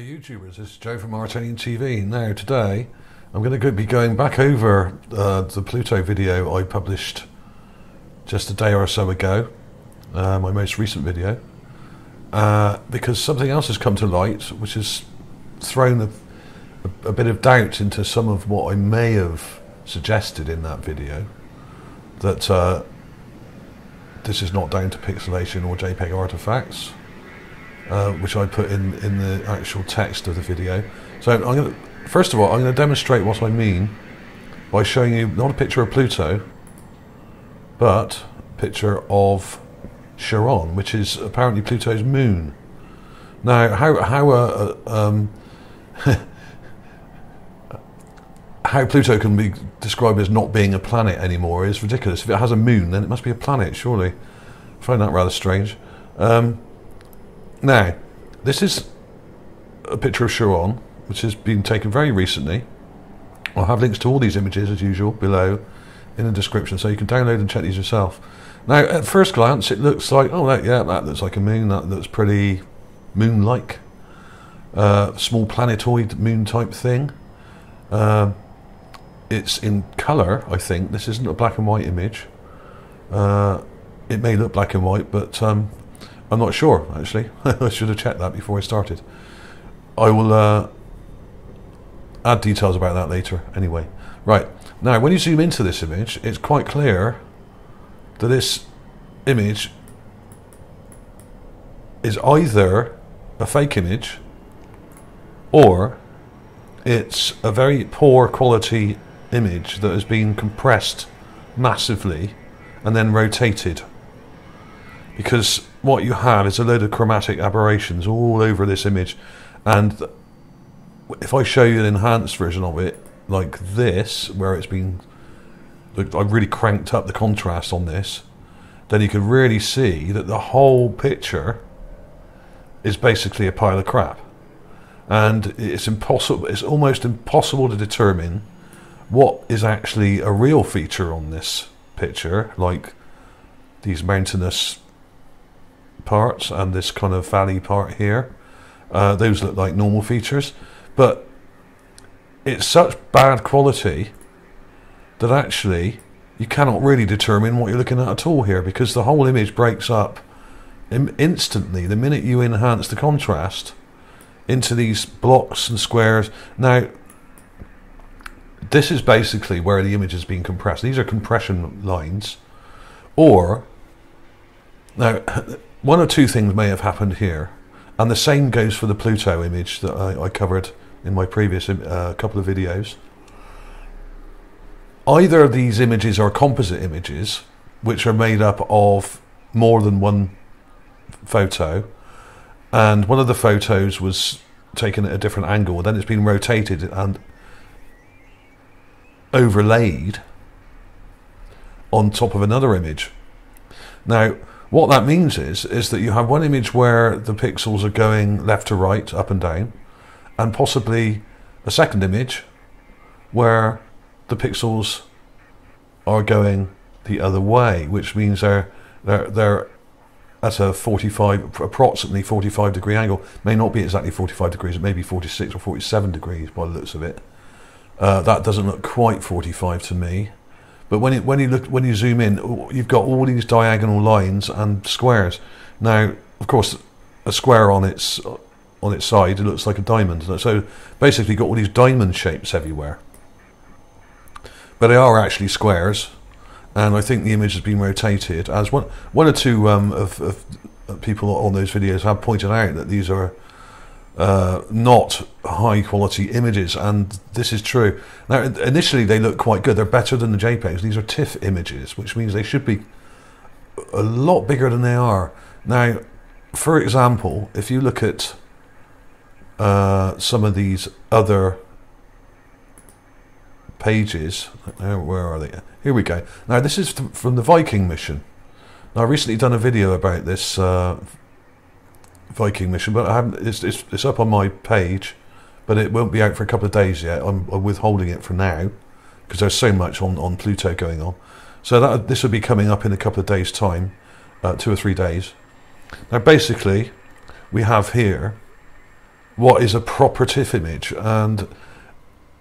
YouTubers, this is Joe from Artonian TV. Now today I'm going to be going back over the Pluto video I published just a day or so ago, my most recent video, because something else has come to light which has thrown a bit of doubt into some of what I may have suggested in that video, that this is not down to pixelation or JPEG artifacts. Which I put in the actual text of the video. So I'm going to, first of all, I'm going to demonstrate what I mean by showing you not a picture of Pluto, but a picture of Charon, which is apparently Pluto's moon. Now, how Pluto can be described as not being a planet anymore is ridiculous. If it has a moon, then it must be a planet, surely. I find that rather strange. Now, this is a picture of Charon, which has been taken very recently. I'll have links to all these images, as usual, below in the description, so you can download and check these yourself. Now, at first glance, it looks like, oh, that looks like a moon, that looks pretty moon-like. Small planetoid moon-type thing. It's in colour, I think. This isn't a black and white image. It may look black and white, but... I'm not sure, actually. I should have checked that before I started. I will add details about that later, anyway. Right, now when you zoom into this image, it's quite clear that this image is either a fake image or it's a very poor quality image that has been compressed massively and then rotated. Because what you have is a load of chromatic aberrations all over this image, and if I show you an enhanced version of it, like this, where it's been, I've really cranked up the contrast on this, then you can really see that the whole picture is basically a pile of crap, and it's impossible. It's almost impossible to determine what is actually a real feature on this picture, like these mountainous parts and this kind of valley part here. Those look like normal features, but it's such bad quality that actually you cannot really determine what you're looking at all here, because the whole image breaks up instantly the minute you enhance the contrast into these blocks and squares. Now, this is basically where the image has been compressed. These are compression lines. Or, now, one or two things may have happened here, and the same goes for the Pluto image that I covered in my previous couple of videos. Either of these images are composite images, which are made up of more than one photo, and one of the photos was taken at a different angle, then it's been rotated and overlaid on top of another image. Now, what that means is that you have one image where the pixels are going left to right, up and down, and possibly a second image where the pixels are going the other way, which means they're at a approximately 45 degree angle. It may not be exactly 45 degrees, it may be 46 or 47 degrees by the looks of it. That doesn't look quite 45 to me. But when you zoom in, you've got all these diagonal lines and squares. Now, of course, a square on its side, it looks like a diamond. So basically, you've got all these diamond shapes everywhere. But they are actually squares, and I think the image has been rotated. As one or two of people on those videos have pointed out, that these are not high quality images, and this is true. Now, initially they look quite good. They're better than the JPEGs. These are TIFF images, which means they should be a lot bigger than they are. Now, for example, if you look at some of these other pages, where are they? Here we go. Now, this is from the Viking mission. Now, I've recently done a video about this Viking mission, but I haven't, it's up on my page, but it won't be out for a couple of days yet. I'm withholding it for now because there's so much on Pluto going on. So this will be coming up in a couple of days' time, 2 or 3 days. Now, basically, we have here what is a proper TIFF image. And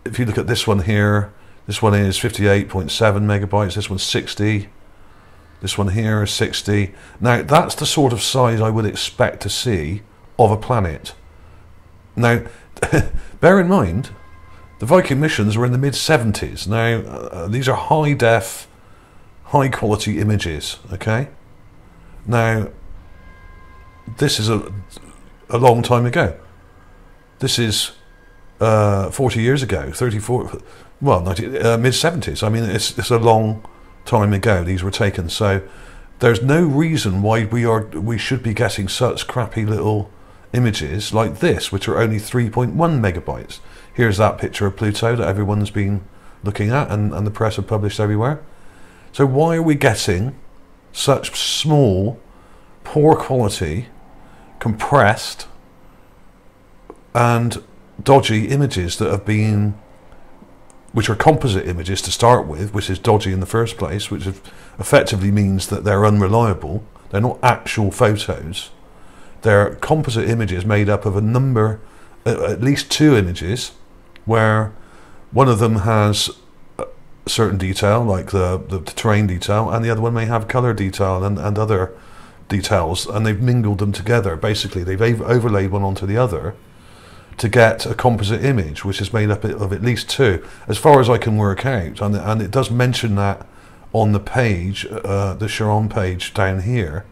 if you look at this one here, this one is 58.7 megabytes, this one's 60, this one here is 60. Now that's the sort of size I would expect to see of a planet. Now, bear in mind, the Viking missions were in the mid-70s. Now, these are high-def, high-quality images, okay? Now, this is a long time ago. This is 40 years ago, 34, well, mid-70s. I mean, it's a long time ago these were taken, so there's no reason why we should be getting such crappy little images like this, which are only 3.1 megabytes. Here's that picture of Pluto that everyone's been looking at and the press have published everywhere. So why are we getting such small, poor quality, compressed and dodgy images that have been, which are composite images to start with, which is dodgy in the first place, which effectively means that they're unreliable. They're not actual photos. They're composite images made up of a number, at least two images, where one of them has a certain detail, like the terrain detail, and the other one may have colour detail and other details, and they've mingled them together. Basically, they've overlaid one onto the other to get a composite image, which is made up of at least two, as far as I can work out. And it does mention that on the page, the Charon page down here.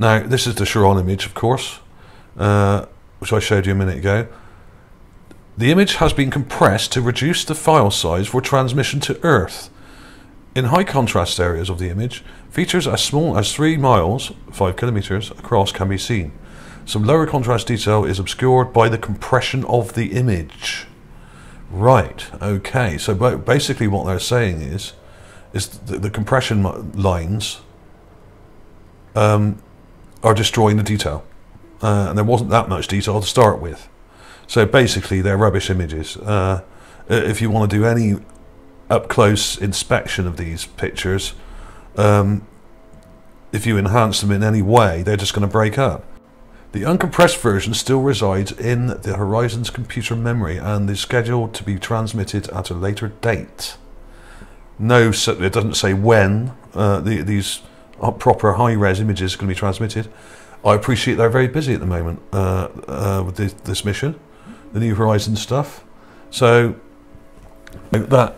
Now, this is the Charon image, of course, which I showed you a minute ago. The image has been compressed to reduce the file size for transmission to Earth. In high contrast areas of the image, features as small as 3 miles, 5 kilometers, across can be seen. Some lower contrast detail is obscured by the compression of the image. Right, okay, so basically what they're saying is the compression lines are destroying the detail. And there wasn't that much detail to start with. So basically they're rubbish images. If you want to do any up-close inspection of these pictures, if you enhance them in any way, they're just going to break up. The uncompressed version still resides in the Horizons computer memory and is scheduled to be transmitted at a later date. No, it doesn't say when these proper high-res images are going to be transmitted. I appreciate they're very busy at the moment with this mission, the New Horizons stuff. So that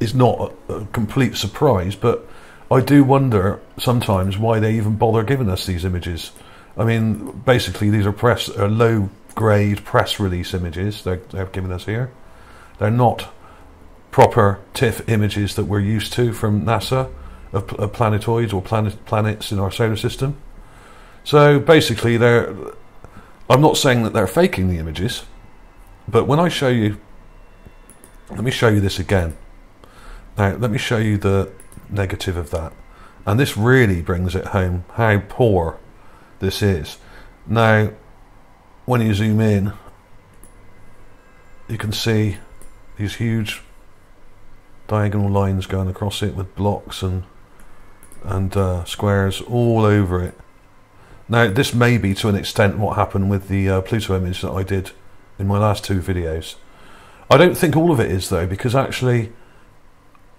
is not a complete surprise, but I do wonder sometimes why they even bother giving us these images. I mean, basically these are low-grade press release images they're giving us here. They're not proper TIFF images that we're used to from NASA of planetoids or planets in our solar system. So basically, I'm not saying that they're faking the images, but when I show you, let me show you this again. Now, let me show you the negative of that. And this really brings it home how poor this is. Now, when you zoom in, you can see these huge diagonal lines going across it with blocks and squares all over it. Now, this may be to an extent what happened with the Pluto image that I did in my last 2 videos. I don't think all of it is, though, because actually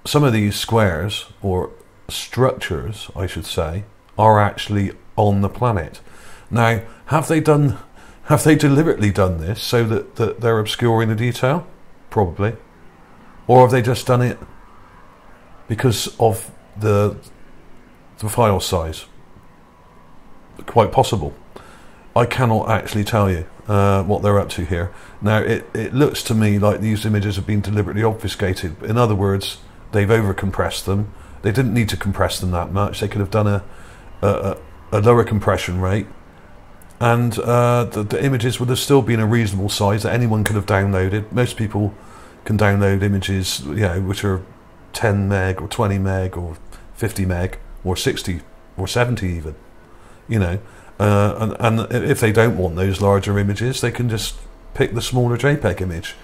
some of these squares, or structures, I should say, are actually on the planet. Now, have they deliberately done this so that they're obscuring the detail? Probably. Or have they just done it because of the file size? Quite possible. I cannot actually tell you what they're up to here. Now, it looks to me like these images have been deliberately obfuscated. In other words, they've overcompressed them. They didn't need to compress them that much. They could have done a lower compression rate, and the images would have still been a reasonable size that anyone could have downloaded. Most people can download images, you know, which are 10 meg or 20 meg or 50 meg or 60 or 70 even. You know, and if they don't want those larger images, they can just pick the smaller JPEG image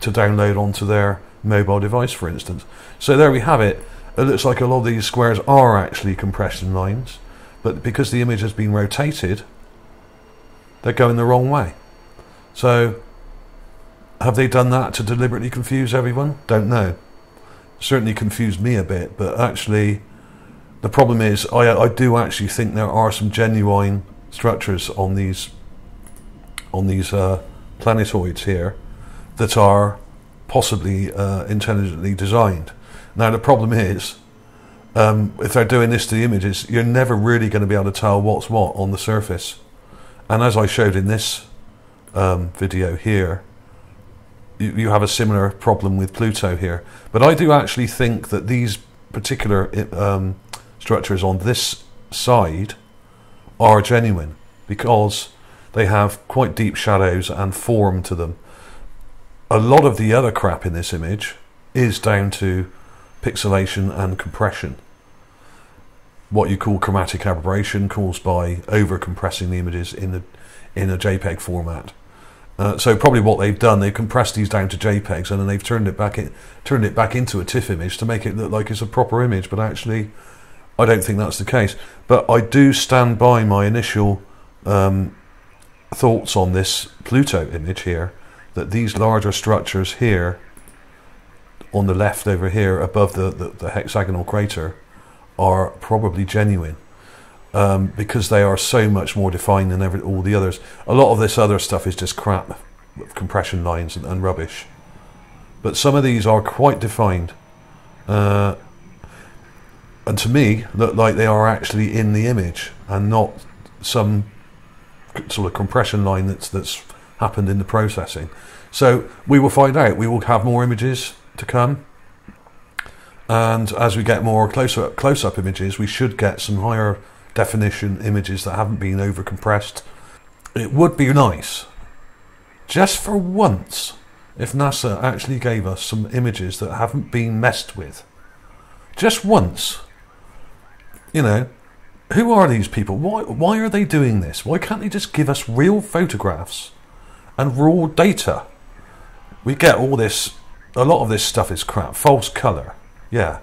to download onto their mobile device, for instance. So there we have it. It looks like a lot of these squares are actually compression lines, but because the image has been rotated, they're going the wrong way. So have they done that to deliberately confuse everyone? Don't know. Certainly confused me a bit, but actually the problem is I do actually think there are some genuine structures on these planetoids here that are possibly intelligently designed. Now the problem is, if they're doing this to the images, you're never really going to be able to tell what's what on the surface. And as I showed in this video here, you have a similar problem with Pluto here. But I do actually think that these particular structures on this side are genuine, because they have quite deep shadows and form to them. A lot of the other crap in this image is down to pixelation and compression, what you call chromatic aberration, caused by over compressing the images in a JPEG format. So probably what they've done, they've compressed these down to JPEGs and then they've turned it back into a TIFF image to make it look like it's a proper image, but actually I don't think that's the case. But I do stand by my initial thoughts on this Pluto image here, that these larger structures here on the left over here above the hexagonal crater are probably genuine, because they are so much more defined than all the others. A lot of this other stuff is just crap, compression lines and rubbish, but some of these are quite defined, and to me look like they are actually in the image and not some sort of compression line that's happened in the processing. So we will find out. We will have more images to come, and as we get more close-up images, we should get some higher definition images that haven't been over compressed. It would be nice, just for once, if NASA actually gave us some images that haven't been messed with. Just once. You know, who are these people? Why are they doing this? Why can't they just give us real photographs and raw data? We get all this. A lot of this stuff is crap, false colour. Yeah,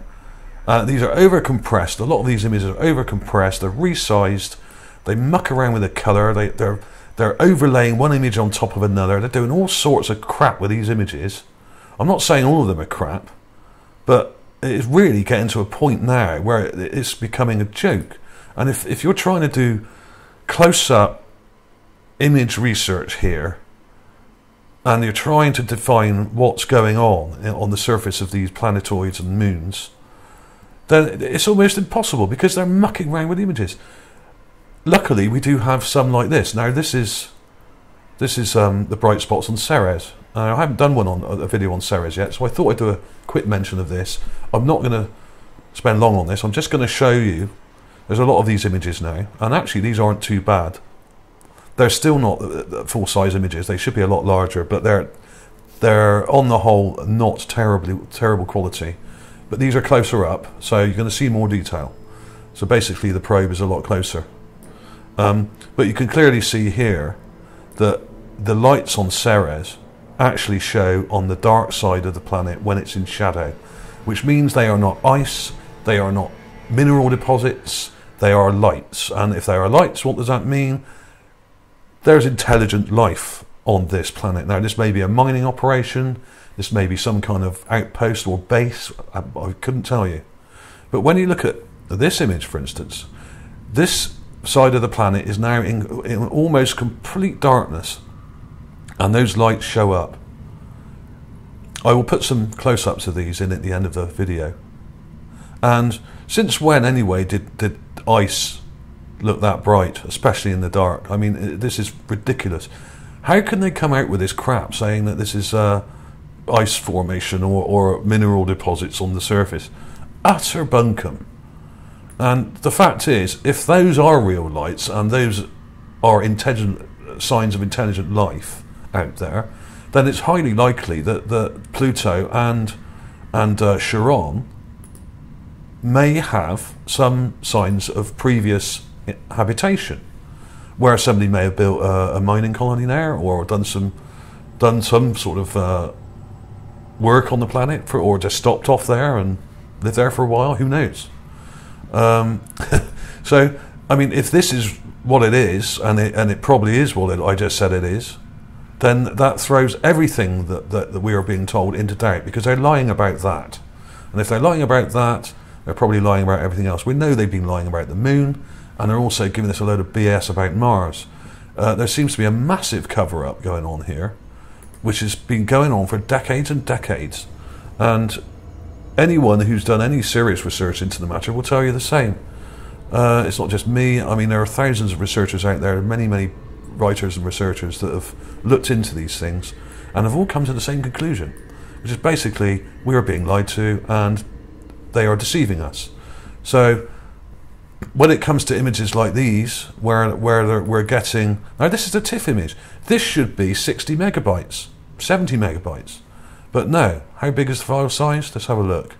these are over compressed. A lot of these images are over compressed. They're resized. They muck around with the colour. They're overlaying one image on top of another. They're doing all sorts of crap with these images. I'm not saying all of them are crap, but it's really getting to a point now where it's becoming a joke. And if you're trying to do close-up image research here, and you're trying to define what's going on the surface of these planetoids and moons, then it's almost impossible because they're mucking around with images. Luckily, we do have some like this. Now, this is the bright spots on Ceres. I haven't done a video on Ceres yet, so I thought I'd do a quick mention of this. I'm not going to spend long on this. I'm just going to show you. There's a lot of these images now, and actually these aren't too bad. They're still not full-size images. They should be a lot larger, but they're on the whole not terrible quality. But these are closer up, so you're going to see more detail. So basically, the probe is a lot closer. But you can clearly see here that the lights on Ceres actually show on the dark side of the planet when it's in shadow, which means they are not ice, they are not mineral deposits, they are lights. And if they are lights, what does that mean? There's intelligent life on this planet. Now, this may be a mining operation, this may be some kind of outpost or base, I couldn't tell you. But when you look at this image, for instance, this side of the planet is now in almost complete darkness, and those lights show up. I will put some close-ups of these in at the end of the video. And since when, anyway, did ice look that bright, especially in the dark? I mean, this is ridiculous. How can they come out with this crap saying that this is ice formation or mineral deposits on the surface? Utter bunkum. And the fact is, if those are real lights and those are intelligent signs of intelligent life out there, then it's highly likely that Pluto and Charon may have some signs of previous habitation, where somebody may have built a mining colony there, or done some sort of work on the planet, or just stopped off there and lived there for a while. Who knows? So, I mean, if this is what it is, and it probably is what I just said it is, then that throws everything that we are being told into doubt, because they're lying about that. And if they're lying about that, they're probably lying about everything else. We know they've been lying about the moon, and they're also giving us a load of BS about Mars. There seems to be a massive cover-up going on here, which has been going on for decades and decades. And anyone who's done any serious research into the matter will tell you the same. It's not just me. I mean, there are thousands of researchers out there, many, many writers and researchers that have looked into these things and have all come to the same conclusion, which is basically we are being lied to and they are deceiving us. So when it comes to images like these, where we're getting... Now, this is a TIFF image. This should be 60 megabytes, 70 megabytes. But no. How big is the file size? Let's have a look.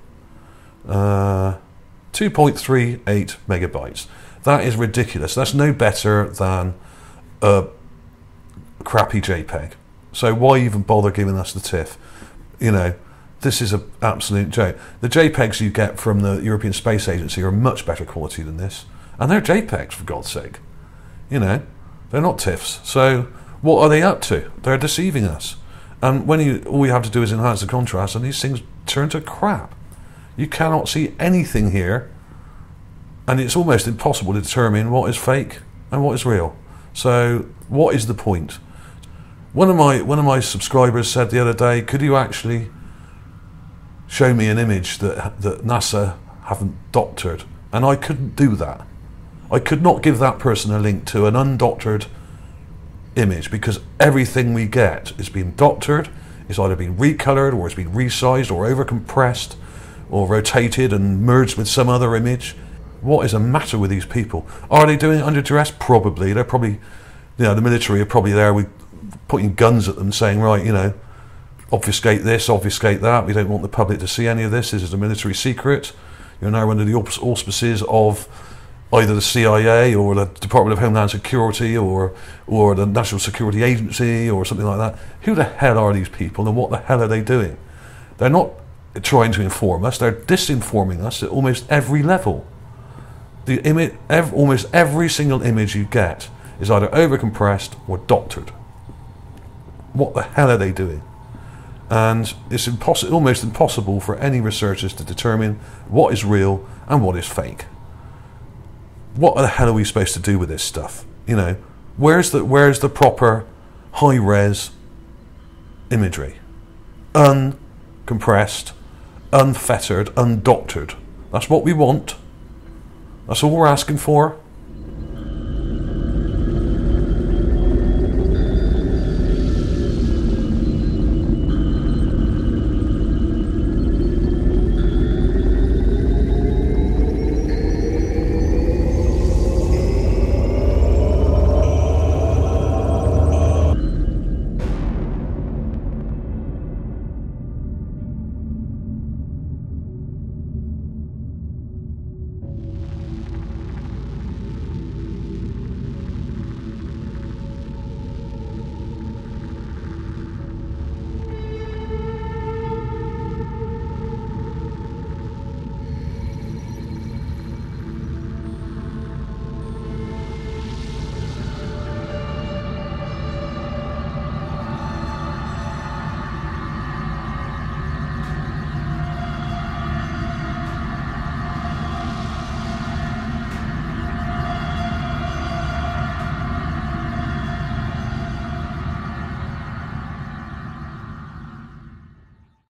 2.38 megabytes. That is ridiculous. That's no better than a crappy JPEG. So why even bother giving us the TIFF? You know, this is an absolute joke. The JPEGs you get from the European Space Agency are much better quality than this. And they're JPEGs, for God's sake. You know, they're not TIFFs. So what are they up to? They're deceiving us. And when all you have to do is enhance the contrast, and these things turn to crap. You cannot see anything here, and it's almost impossible to determine what is fake and what is real. So, what is the point? One of my subscribers said the other day, "Could you actually show me an image that NASA haven't doctored?" And I couldn't do that. I could not give that person a link to an undoctored image, because everything we get is being doctored, it's either been recolored or it's been resized or overcompressed or rotated and merged with some other image. What is the matter with these people? Are they doing it under duress? Probably. They're probably, you know, the military are probably there with putting guns at them saying, right, you know, obfuscate this, obfuscate that, we don't want the public to see any of this, this is a military secret, you're now under the auspices of either the CIA or the Department of Homeland Security or the National Security Agency or something like that. Who the hell are these people and what the hell are they doing? They're not trying to inform us, they're disinforming us at almost every level. Almost every single image you get is either overcompressed or doctored. What the hell are they doing? And it's almost impossible for any researchers to determine what is real and what is fake. What the hell are we supposed to do with this stuff? You know, where's the proper high-res imagery? Uncompressed, unfettered, undoctored. That's what we want. That's all we're asking for.